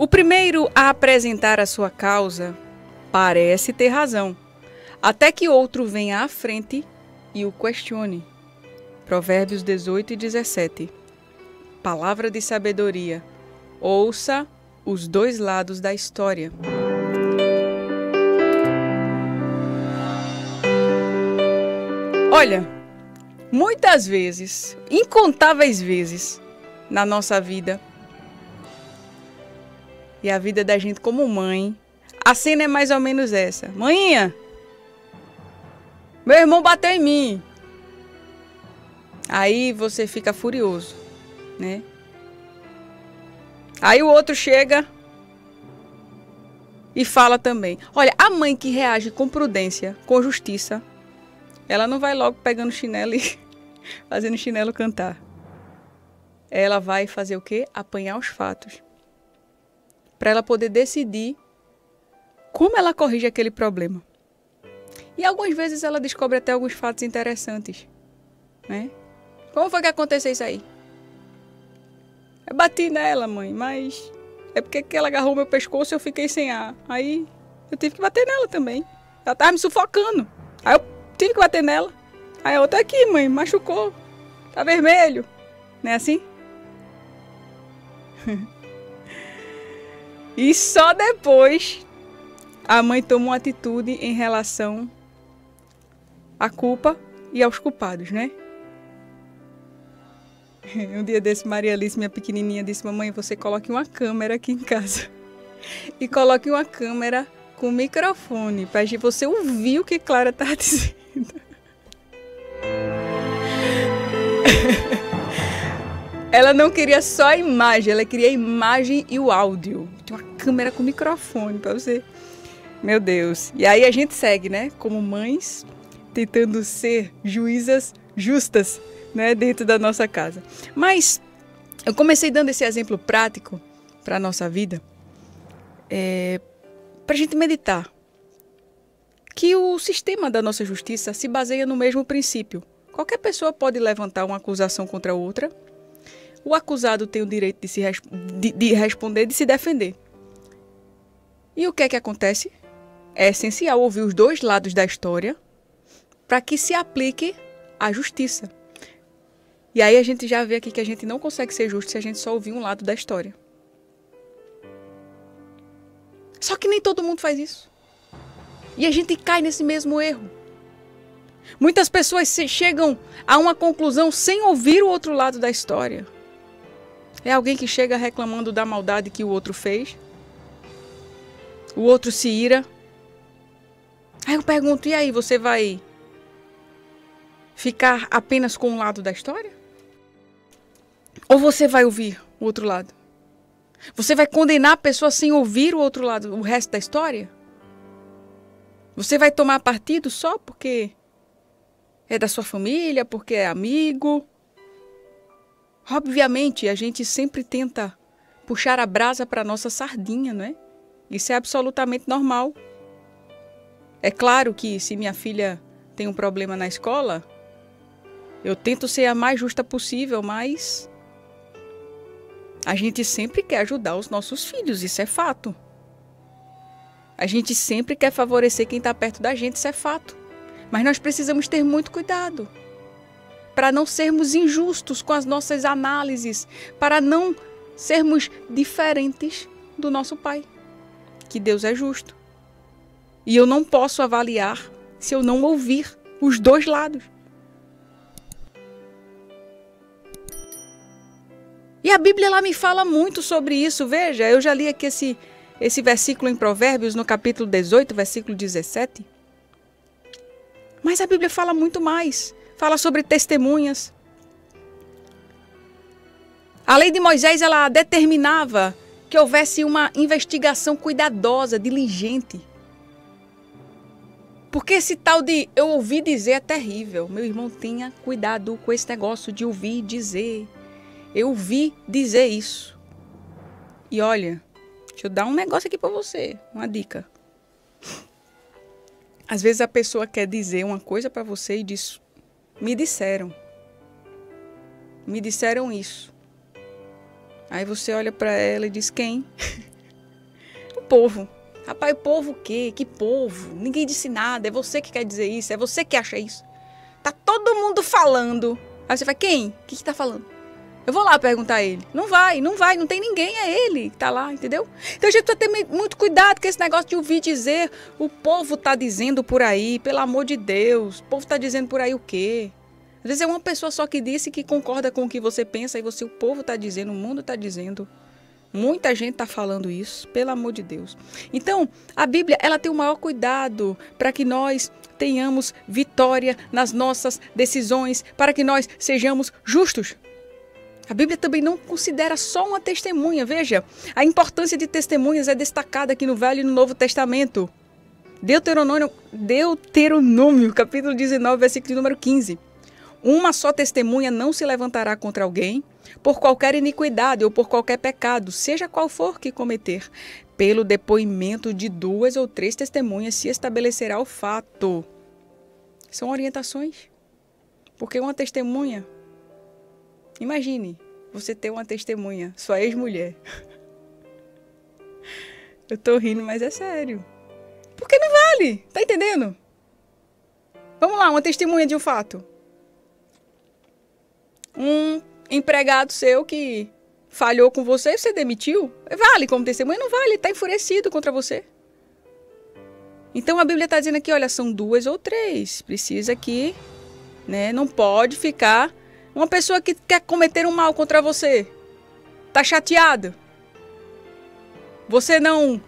O primeiro a apresentar a sua causa parece ter razão, até que outro venha à frente e o questione. Provérbios 18 e 17. Palavra de sabedoria. Ouça os dois lados da história. Olha, muitas vezes, incontáveis vezes, na nossa vida e a vida da gente como mãe, a cena é mais ou menos essa. Mãinha, meu irmão bateu em mim. Aí você fica furioso, né? Aí o outro chega e fala também. Olha, a mãe que reage com prudência, com justiça, ela não vai logo pegando chinelo e fazendo chinelo cantar. Ela vai fazer o quê? Apanhar os fatos. Para ela poder decidir como ela corrige aquele problema. E algumas vezes ela descobre até alguns fatos interessantes, né? Como foi que aconteceu isso aí? Eu bati nela, mãe, mas é porque ela agarrou meu pescoço e eu fiquei sem ar. Aí eu tive que bater nela também. Ela tava me sufocando. Aí eu tive que bater nela. Aí a outra aqui, mãe, machucou. Tá vermelho. Não é assim? E só depois a mãe toma uma atitude em relação à culpa e aos culpados, né? Um dia desse, Maria Alice, minha pequenininha, disse: mamãe, você coloque uma câmera aqui em casa. E coloque uma câmera com microfone, para você ouvir o que Clara tá dizendo. Ela não queria só a imagem, ela queria a imagem e o áudio. Tem uma câmera com microfone para você. Meu Deus. E aí a gente segue, né? Como mães, tentando ser juízas justas, né? Dentro da nossa casa. Mas eu comecei dando esse exemplo prático para a nossa vida, para a gente meditar. Que o sistema da nossa justiça se baseia no mesmo princípio. Qualquer pessoa pode levantar uma acusação contra outra. O acusado tem o direito de, responder, de se defender. E o que é que acontece? É essencial ouvir os dois lados da história para que se aplique a justiça. E aí a gente já vê aqui que a gente não consegue ser justo se a gente só ouvir um lado da história. Só que nem todo mundo faz isso. E a gente cai nesse mesmo erro. Muitas pessoas chegam a uma conclusão sem ouvir o outro lado da história. É alguém que chega reclamando da maldade que o outro fez. O outro se ira. Aí eu pergunto, e aí, você vai ficar apenas com um lado da história? Ou você vai ouvir o outro lado? Você vai condenar a pessoa sem ouvir o outro lado, o resto da história? Você vai tomar partido só porque é da sua família, porque é amigo? Obviamente, a gente sempre tenta puxar a brasa para a nossa sardinha, não é? Isso é absolutamente normal. É claro que se minha filha tem um problema na escola, eu tento ser a mais justa possível, mas a gente sempre quer ajudar os nossos filhos, isso é fato. A gente sempre quer favorecer quem está perto da gente, isso é fato. Mas nós precisamos ter muito cuidado para não sermos injustos com as nossas análises, para não sermos diferentes do nosso Pai, que Deus é justo. E eu não posso avaliar se eu não ouvir os dois lados. E a Bíblia ela me fala muito sobre isso. Veja, eu já li aqui esse versículo em Provérbios, no capítulo 18, versículo 17. Mas a Bíblia fala muito mais. Fala sobre testemunhas. A lei de Moisés, ela determinava que houvesse uma investigação cuidadosa, diligente. Porque esse tal de eu ouvi dizer é terrível. Meu irmão, tenha cuidado com esse negócio de ouvir dizer. Eu ouvi dizer isso. E olha, deixa eu dar um negócio aqui para você, uma dica. Às vezes a pessoa quer dizer uma coisa para você e diz, me disseram isso. Aí você olha para ela e diz, quem? povo. Rapaz, povo o quê? Que povo? Ninguém disse nada, é você que quer dizer isso, é você que acha isso. Tá todo mundo falando. Aí você vai, quem? O que que tá falando? Eu vou lá perguntar a ele. Não vai, não vai, não tem ninguém, é ele que tá lá, entendeu? Então a gente precisa ter muito cuidado com esse negócio de ouvir dizer, o povo tá dizendo por aí, pelo amor de Deus, o povo tá dizendo por aí o quê? Às vezes é uma pessoa só que disse que concorda com o que você pensa e você, o povo tá dizendo, o mundo tá dizendo. Muita gente está falando isso, pelo amor de Deus. Então, a Bíblia ela tem o maior cuidado para que nós tenhamos vitória nas nossas decisões, para que nós sejamos justos. A Bíblia também não considera só uma testemunha. Veja, a importância de testemunhas é destacada aqui no Velho e no Novo Testamento. Deuteronômio, capítulo 19, versículo número 15. Uma só testemunha não se levantará contra alguém por qualquer iniquidade ou por qualquer pecado, seja qual for que cometer. Pelo depoimento de 2 ou 3 testemunhas se estabelecerá o fato. São orientações. Porque uma testemunha... Imagine você ter uma testemunha, sua ex-mulher. Eu tô rindo, mas é sério. Porque não vale, tá entendendo? Vamos lá, uma testemunha de um fato. Um empregado seu que falhou com você, você demitiu. Vale como testemunha? Não vale, está enfurecido contra você. Então a Bíblia está dizendo aqui, olha, são 2 ou 3. Precisa que, né, não pode ficar uma pessoa que quer cometer um mal contra você. Está chateado. Você não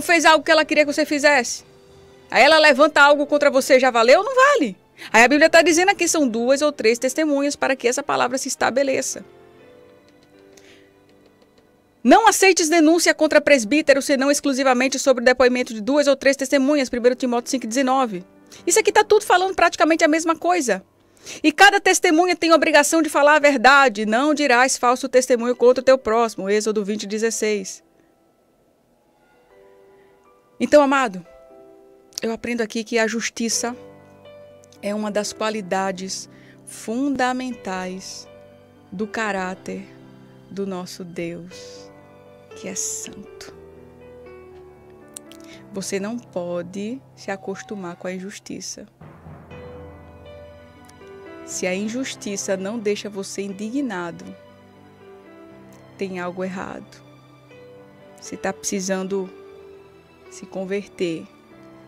fez algo que ela queria que você fizesse. Aí ela levanta algo contra você, já valeu ou não vale? Aí a Bíblia está dizendo aqui, são 2 ou 3 testemunhas para que essa palavra se estabeleça. Não aceites denúncia contra presbítero, senão exclusivamente sobre o depoimento de 2 ou 3 testemunhas, 1 Timóteo 5,19. Isso aqui está tudo falando praticamente a mesma coisa. E cada testemunha tem a obrigação de falar a verdade, não dirás falso testemunho contra o teu próximo, Êxodo 20,16. Então, amado, eu aprendo aqui que a justiça... é uma das qualidades fundamentais do caráter do nosso Deus, que é santo. Você não pode se acostumar com a injustiça. Se a injustiça não deixa você indignado, tem algo errado. Você está precisando se converter.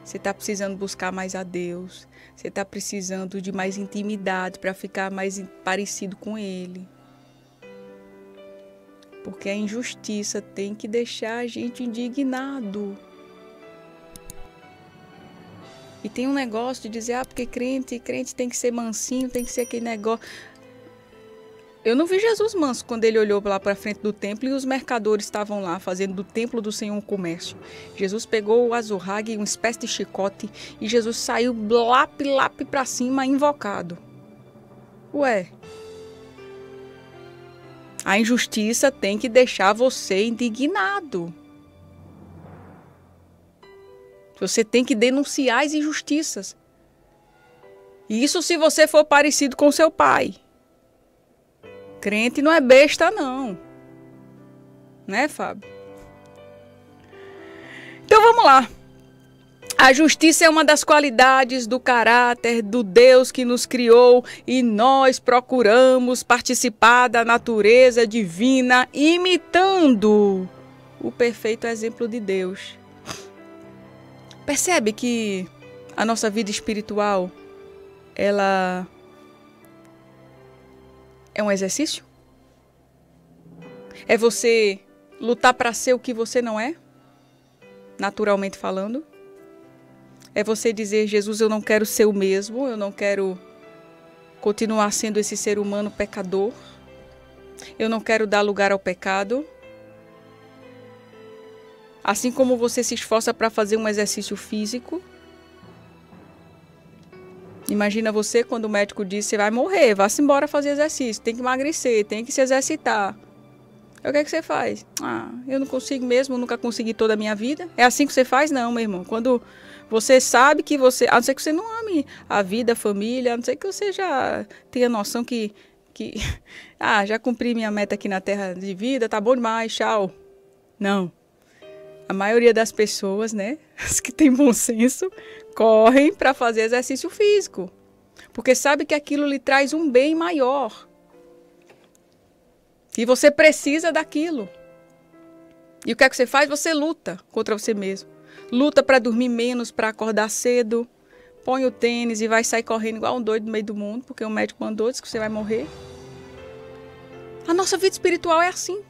Você está precisando buscar mais a Deus. Você está precisando de mais intimidade para ficar mais parecido com Ele. Porque a injustiça tem que deixar a gente indignado. E tem um negócio de dizer, ah, porque crente tem que ser mansinho, tem que ser aquele negócio. Eu não vi Jesus manso quando ele olhou lá para frente do templo e os mercadores estavam lá fazendo do templo do Senhor um comércio. Jesus pegou o azorrague, uma espécie de chicote, e Jesus saiu blap para cima, invocado. Ué, a injustiça tem que deixar você indignado. Você tem que denunciar as injustiças. Isso se você for parecido com seu pai. Crente não é besta, não. Né, Fábio? Então vamos lá. A justiça é uma das qualidades do caráter do Deus que nos criou e nós procuramos participar da natureza divina imitando o perfeito exemplo de Deus. Percebe que a nossa vida espiritual, ela... é um exercício? É você lutar para ser o que você não é? Naturalmente falando. É você dizer, Jesus, eu não quero ser o mesmo, eu não quero continuar sendo esse ser humano pecador. Eu não quero dar lugar ao pecado. Assim como você se esforça para fazer um exercício físico. Imagina você quando o médico diz, você vai morrer, vá-se embora fazer exercício, tem que emagrecer, tem que se exercitar. Aí, o que é que você faz? Ah, eu não consigo mesmo, nunca consegui toda a minha vida. É assim que você faz? Não, meu irmão. Quando você sabe que você, a não ser que você não ame a vida, a família, a não ser que você já tenha noção que ah, já cumpri minha meta aqui na terra de vida, tá bom demais, tchau. Não. A maioria das pessoas, né, as que têm bom senso, correm para fazer exercício físico, porque sabe que aquilo lhe traz um bem maior. E você precisa daquilo. E o que é que você faz? Você luta contra você mesmo. Luta para dormir menos, para acordar cedo. Põe o tênis e vai sair correndo igual um doido no meio do mundo, porque o médico mandou, disse que você vai morrer. A nossa vida espiritual é assim.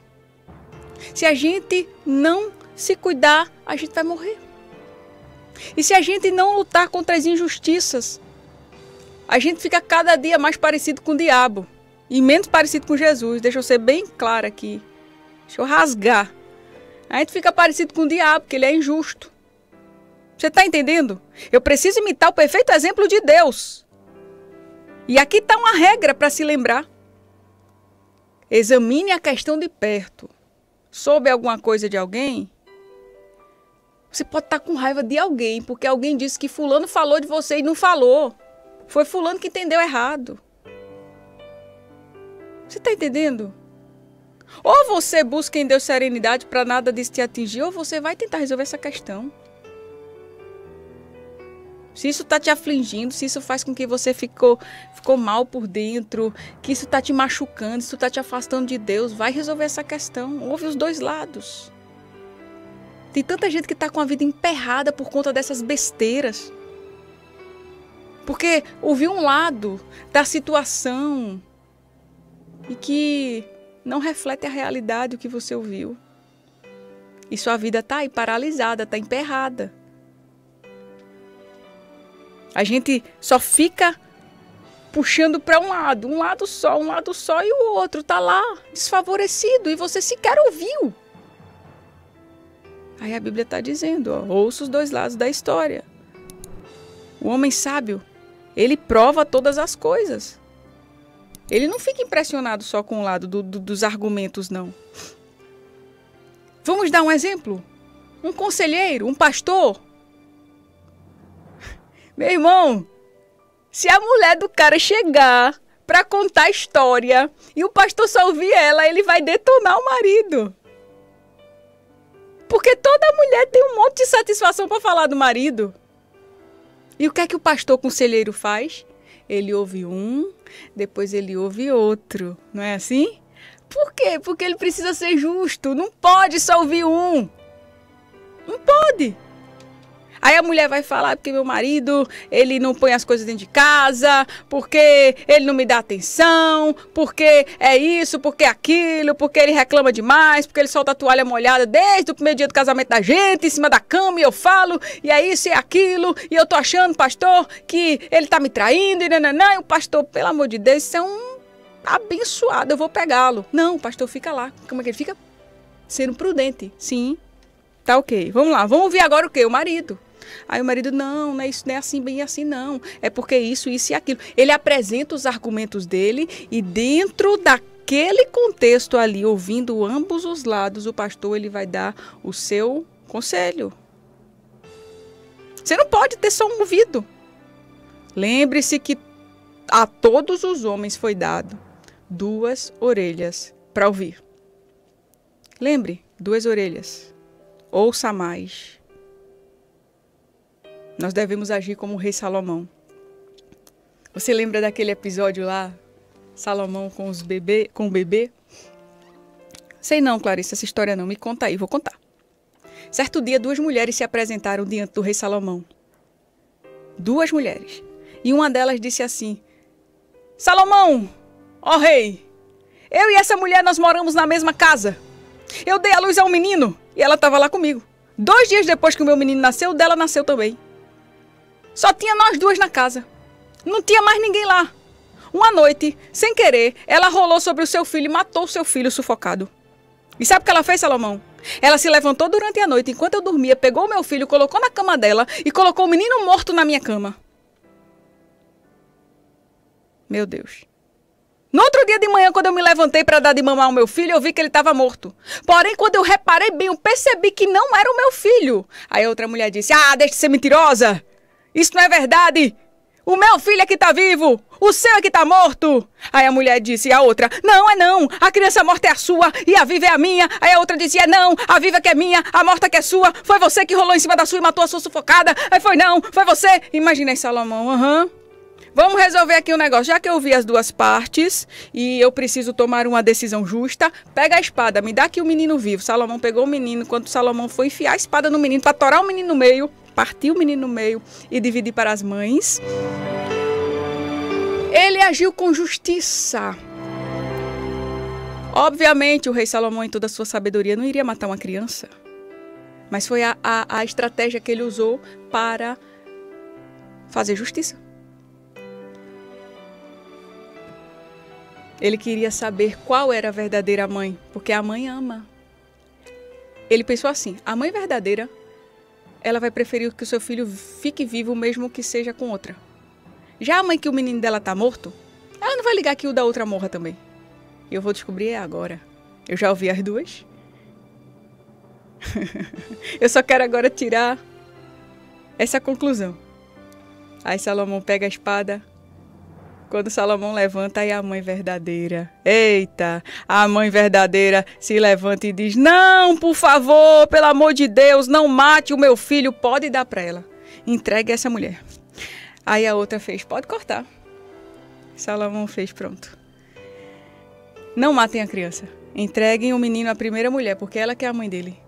Se a gente não se cuidar, a gente vai morrer. E se a gente não lutar contra as injustiças, a gente fica cada dia mais parecido com o diabo e menos parecido com Jesus. Deixa eu ser bem clara aqui. Deixa eu rasgar. A gente fica parecido com o diabo, porque ele é injusto. Você está entendendo? Eu preciso imitar o perfeito exemplo de Deus. E aqui está uma regra para se lembrar. Examine a questão de perto. Soube alguma coisa de alguém? Você pode estar com raiva de alguém, porque alguém disse que fulano falou de você e não falou. Foi fulano que entendeu errado. Você está entendendo? Ou você busca em Deus serenidade para nada disso te atingir, ou você vai tentar resolver essa questão. Se isso está te afligindo, se isso faz com que você ficou mal por dentro, que isso está te machucando, isso está te afastando de Deus, vai resolver essa questão. Ouve os dois lados. Tem tanta gente que está com a vida emperrada por conta dessas besteiras. Porque ouviu um lado da situação e que não reflete a realidade o que você ouviu. E sua vida está aí paralisada, está emperrada. A gente só fica puxando para um lado só e o outro está lá desfavorecido e você sequer ouviu. Aí a Bíblia está dizendo, ó, ouça os dois lados da história. O homem sábio, ele prova todas as coisas. Ele não fica impressionado só com o lado dos argumentos, não. Vamos dar um exemplo? Um conselheiro, um pastor. Meu irmão, se a mulher do cara chegar para contar a história e o pastor só ouvir ela, ele vai detonar o marido. Porque toda mulher tem um monte de satisfação para falar do marido. E o que é que o pastor conselheiro faz? Ele ouve um, depois ele ouve outro, não é assim? Por quê? Porque ele precisa ser justo, não pode só ouvir um. Não pode. Aí a mulher vai falar porque meu marido, ele não põe as coisas dentro de casa, porque ele não me dá atenção, porque é isso, porque é aquilo, porque ele reclama demais, porque ele solta a toalha molhada desde o primeiro dia do casamento da gente, em cima da cama, e eu falo, e é isso, e é aquilo, e eu tô achando, pastor, que ele tá me traindo, e nananã, e o pastor, pelo amor de Deus, isso é um abençoado, eu vou pegá-lo. Não, o pastor fica lá. Como é que ele fica? Sendo prudente. Sim, tá ok. Vamos lá, vamos ouvir agora o quê? O marido. Aí o marido, não, não é isso, não é assim, bem assim, não. É porque isso, isso e aquilo. Ele apresenta os argumentos dele e dentro daquele contexto ali, ouvindo ambos os lados, o pastor ele vai dar o seu conselho. Você não pode ter só um ouvido. Lembre-se que a todos os homens foi dado 2 orelhas para ouvir. Lembre, 2 orelhas. Ouça mais. Nós devemos agir como o rei Salomão. Você lembra daquele episódio lá? Salomão com o bebê? Sei não, Clarice, essa história não. Me conta aí, vou contar. Certo dia, 2 mulheres se apresentaram diante do rei Salomão. 2 mulheres. E uma delas disse assim, Salomão, ó rei, eu e essa mulher nós moramos na mesma casa. Eu dei à luz a um menino e ela estava lá comigo. 2 dias depois que o meu menino nasceu, o dela nasceu também. Só tinha nós 2 na casa. Não tinha mais ninguém lá. Uma noite, sem querer, ela rolou sobre o seu filho e matou o seu filho sufocado. E sabe o que ela fez, Salomão? Ela se levantou durante a noite, enquanto eu dormia, pegou o meu filho, colocou na cama dela e colocou o menino morto na minha cama. Meu Deus. No outro dia de manhã, quando eu me levantei para dar de mamar ao meu filho, eu vi que ele estava morto. Porém, quando eu reparei bem, eu percebi que não era o meu filho. Aí outra mulher disse, ah, deixa de ser mentirosa. Isso não é verdade. O meu filho é que tá vivo, o seu é que tá morto. Aí a mulher disse, a outra, não, é não, a criança morta é a sua e a viva é a minha. Aí a outra disse, é não, a viva que é minha, a morta que é sua. Foi você que rolou em cima da sua e matou a sua sufocada. Aí foi não, foi você. Imaginei Salomão, Vamos resolver aqui um negócio. Já que eu vi as duas partes e eu preciso tomar uma decisão justa, pega a espada, me dá aqui o menino vivo. Salomão pegou o menino, quando Salomão foi enfiar a espada no menino, para torar o menino no meio, partiu o menino no meio e dividir para as mães. Ele agiu com justiça. Obviamente, o rei Salomão, em toda a sua sabedoria, não iria matar uma criança. Mas foi a estratégia que ele usou para fazer justiça. Ele queria saber qual era a verdadeira mãe, porque a mãe ama. Ele pensou assim, a mãe verdadeira, ela vai preferir que o seu filho fique vivo mesmo que seja com outra. Já a mãe que o menino dela tá morto, ela não vai ligar que o da outra morra também. E eu vou descobrir agora. Eu já ouvi as duas. Eu só quero agora tirar essa conclusão. Aí Salomão pega a espada. Quando Salomão levanta, aí a mãe verdadeira, eita, a mãe verdadeira se levanta e diz, não, por favor, pelo amor de Deus, não mate o meu filho, pode dar para ela. Entregue essa mulher. Aí a outra fez, pode cortar. Salomão fez, pronto. Não matem a criança, entreguem o menino à primeira mulher, porque ela que é a mãe dele.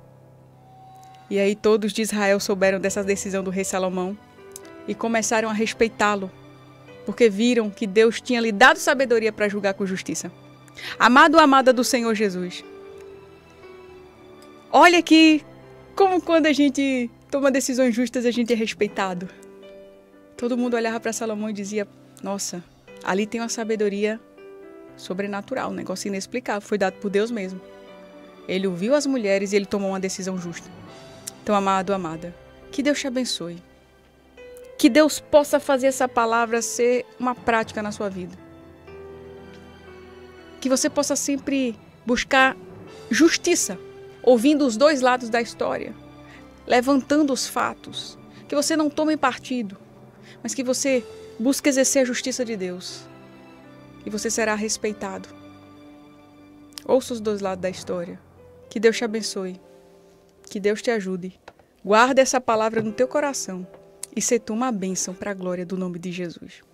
E aí todos de Israel souberam dessa decisão do rei Salomão e começaram a respeitá-lo. Porque viram que Deus tinha lhe dado sabedoria para julgar com justiça. Amado ou amada do Senhor Jesus, olha aqui como quando a gente toma decisões justas, a gente é respeitado. Todo mundo olhava para Salomão e dizia, nossa, ali tem uma sabedoria sobrenatural, um negócio inexplicável, foi dado por Deus mesmo. Ele ouviu as mulheres e ele tomou uma decisão justa. Então, amado ou amada, que Deus te abençoe. Que Deus possa fazer essa palavra ser uma prática na sua vida. Que você possa sempre buscar justiça, ouvindo os dois lados da história, levantando os fatos. Que você não tome partido, mas que você busque exercer a justiça de Deus. E você será respeitado. Ouça os dois lados da história. Que Deus te abençoe. Que Deus te ajude. Guarda essa palavra no teu coração. E se tu uma bênção para a glória do nome de Jesus.